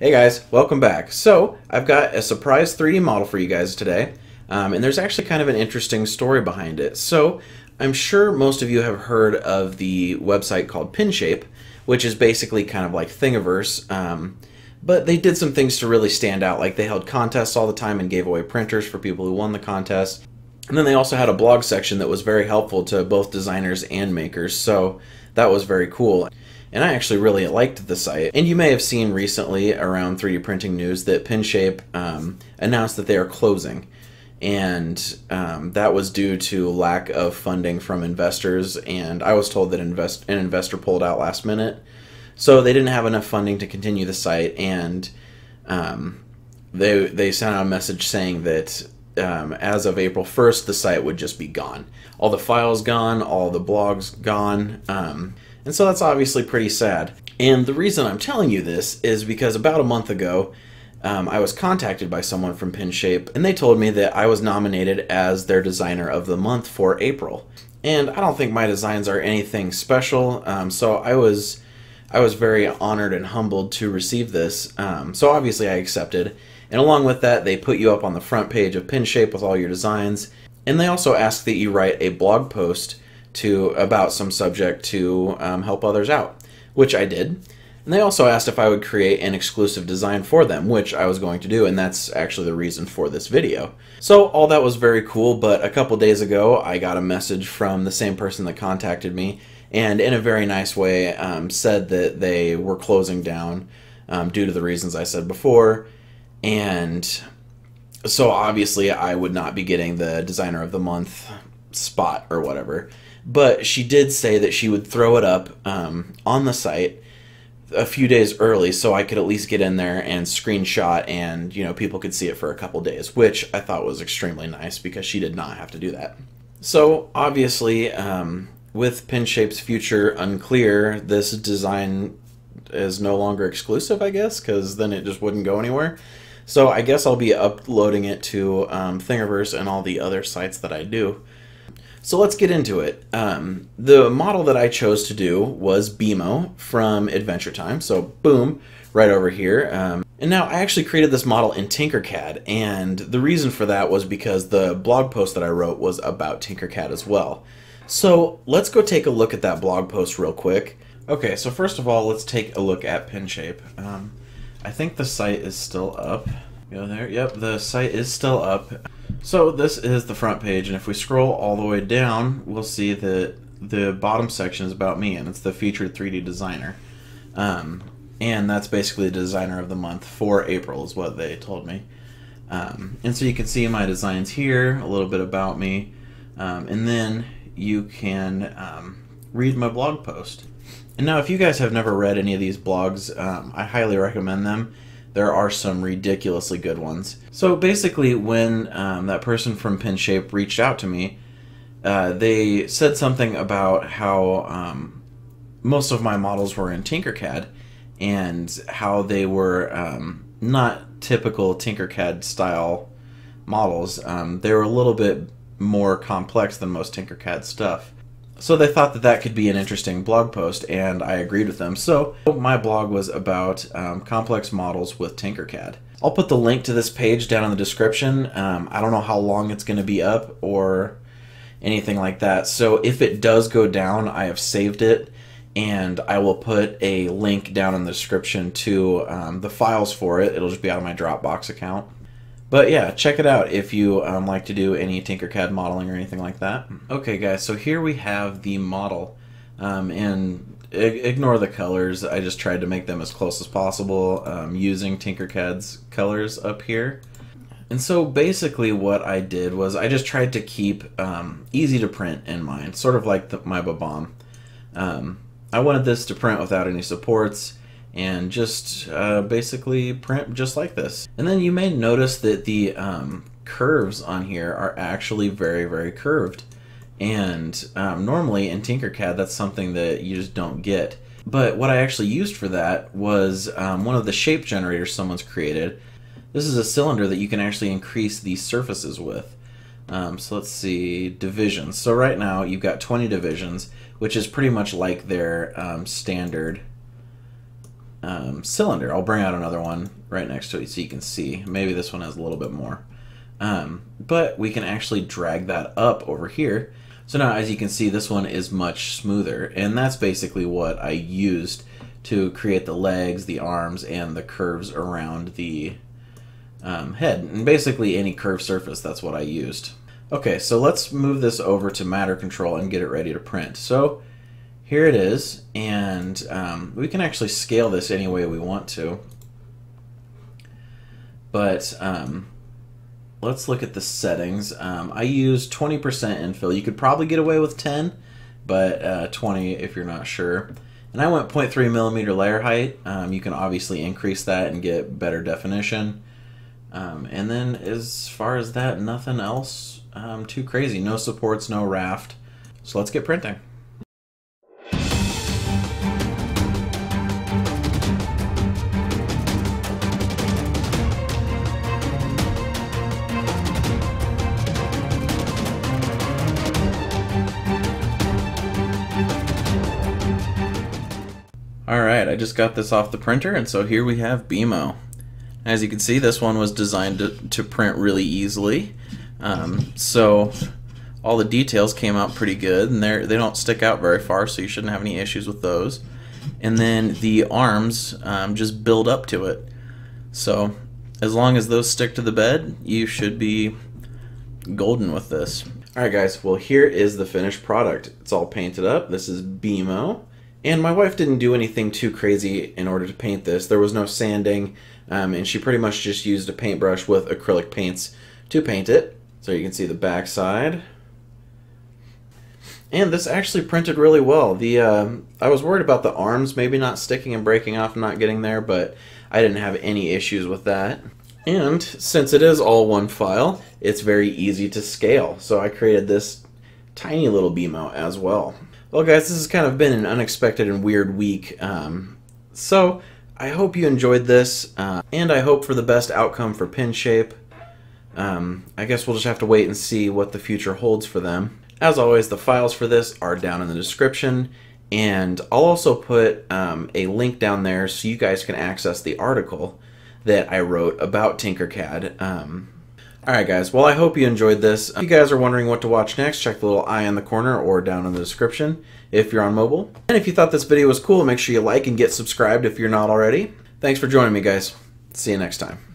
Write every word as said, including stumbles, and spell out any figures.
Hey guys, welcome back. So I've got a surprise three D model for you guys today, um, and there's actually kind of an interesting story behind it. So I'm sure most of you have heard of the website called Pinshape, which is basically kind of like Thingiverse, um, but they did some things to really stand out. Like they held contests all the time and gave away printers for people who won the contest. And then they also had a blog section that was very helpful to both designers and makers, so that was very cool. And I actually really liked the site. And you may have seen recently around three D printing news that Pinshape um, announced that they are closing. And um, that was due to lack of funding from investors. And I was told that invest an investor pulled out last minute. So they didn't have enough funding to continue the site. And um, they, they sent out a message saying that um, as of April first, the site would just be gone. All the files gone, all the blogs gone. Um, And so that's obviously pretty sad. And the reason I'm telling you this is because about a month ago, um, I was contacted by someone from Pinshape, and they told me that I was nominated as their Designer of the Month for April. And I don't think my designs are anything special, um, so I was, I was very honored and humbled to receive this. Um, so obviously I accepted. And along with that, they put you up on the front page of Pinshape with all your designs. And they also ask that you write a blog post to about some subject to um, help others out, which I did. And they also asked if I would create an exclusive design for them, which I was going to do, and that's actually the reason for this video. So all that was very cool, but a couple days ago I got a message from the same person that contacted me, and in a very nice way um, said that they were closing down um, due to the reasons I said before. And so obviously I would not be getting the Designer of the Month spot or whatever. But she did say that she would throw it up um, on the site a few days early, so I could at least get in there and screenshot, and you know, people could see it for a couple days, which I thought was extremely nice because she did not have to do that. So obviously, um, with Pinshape's future unclear, this design is no longer exclusive, I guess, because then it just wouldn't go anywhere. So I guess I'll be uploading it to um, Thingiverse and all the other sites that I do. So let's get into it. Um, the model that I chose to do was B M O from Adventure Time, so boom, right over here. Um, and now I actually created this model in Tinkercad, and the reason for that was because the blog post that I wrote was about Tinkercad as well. So let's go take a look at that blog post real quick. Okay, so first of all, let's take a look at Pinshape. Um, I think the site is still up. Go there, yep, the site is still up. So this is the front page, and if we scroll all the way down, we'll see that the bottom section is about me, and it's the featured three D designer. Um, and that's basically the Designer of the Month for April is what they told me. Um, and so you can see my designs here, a little bit about me, um, and then you can um, read my blog post. And now if you guys have never read any of these blogs, um, I highly recommend them. There are some ridiculously good ones. So basically when um, that person from Pinshape reached out to me, uh, they said something about how um, most of my models were in Tinkercad and how they were um, not typical Tinkercad style models. Um, they were a little bit more complex than most Tinkercad stuff. So they thought that that could be an interesting blog post, and I agreed with them. So my blog was about um, complex models with Tinkercad. I'll put the link to this page down in the description. Um, I don't know how long it's going to be up or anything like that. So if it does go down, I have saved it, and I will put a link down in the description to um, the files for it. It'll just be out of my Dropbox account. But yeah, check it out if you um, like to do any Tinkercad modeling or anything like that. Okay guys, so here we have the model. Um, and ignore the colors, I just tried to make them as close as possible um, using Tinkercad's colors up here. And so basically what I did was I just tried to keep um, easy to print in mind, sort of like the, my Bob-omb. Um, I wanted this to print without any supports, and just uh, basically print just like this. And then you may notice that the um, curves on here are actually very, very curved. And um, normally in Tinkercad, that's something that you just don't get. But what I actually used for that was um, one of the shape generators someone's created. This is a cylinder that you can actually increase these surfaces with. Um, so let's see, divisions. So right now you've got twenty divisions, which is pretty much like their um, standard um, cylinder. I'll bring out another one right next to it so you can see. Maybe this one has a little bit more. Um, but we can actually drag that up over here. So now, as you can see, this one is much smoother, and that's basically what I used to create the legs, the arms, and the curves around the um, head. And basically any curved surface, that's what I used. Okay, so let's move this over to MatterControl and get it ready to print. So here it is, and um, we can actually scale this any way we want to. But um, let's look at the settings. Um, I use twenty percent infill. You could probably get away with ten, but uh, twenty if you're not sure. And I went zero point three millimeter layer height. Um, you can obviously increase that and get better definition. Um, and then as far as that, nothing else um, too crazy. No supports, no raft. So let's get printing. Alright, I just got this off the printer, and so here we have B M O. As you can see, this one was designed to, to print really easily, um, so all the details came out pretty good, and they don't stick out very far, so you shouldn't have any issues with those. And then the arms um, just build up to it, so as long as those stick to the bed, you should be golden with this. Alright guys, well here is the finished product. It's all painted up. This is B M O. And my wife didn't do anything too crazy in order to paint this. There was no sanding, um, and she pretty much just used a paintbrush with acrylic paints to paint it. So you can see the back side. And this actually printed really well. The uh, I was worried about the arms maybe not sticking and breaking off and not getting there, but I didn't have any issues with that. And since it is all one file, it's very easy to scale. So I created this tiny little B M O as well. Well guys, this has kind of been an unexpected and weird week, um, so I hope you enjoyed this, uh, and I hope for the best outcome for Pinshape. Um, I guess we'll just have to wait and see what the future holds for them. As always, the files for this are down in the description, and I'll also put um, a link down there so you guys can access the article that I wrote about Tinkercad. Um, Alright guys, well I hope you enjoyed this. If you guys are wondering what to watch next, check the little eye in the corner or down in the description if you're on mobile. And if you thought this video was cool, make sure you like and get subscribed if you're not already. Thanks for joining me guys. See you next time.